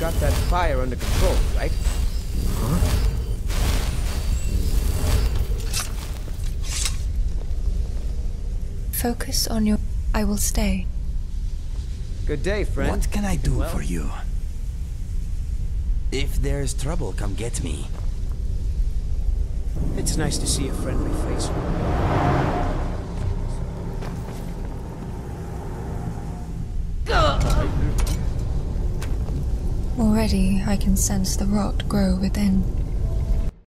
got that fire under control, right? Huh? Focus on your... I will stay. Good day, friend. What can I do for you? If there's trouble, come get me. It's nice to see a friendly face. Already, I can sense the rot grow within.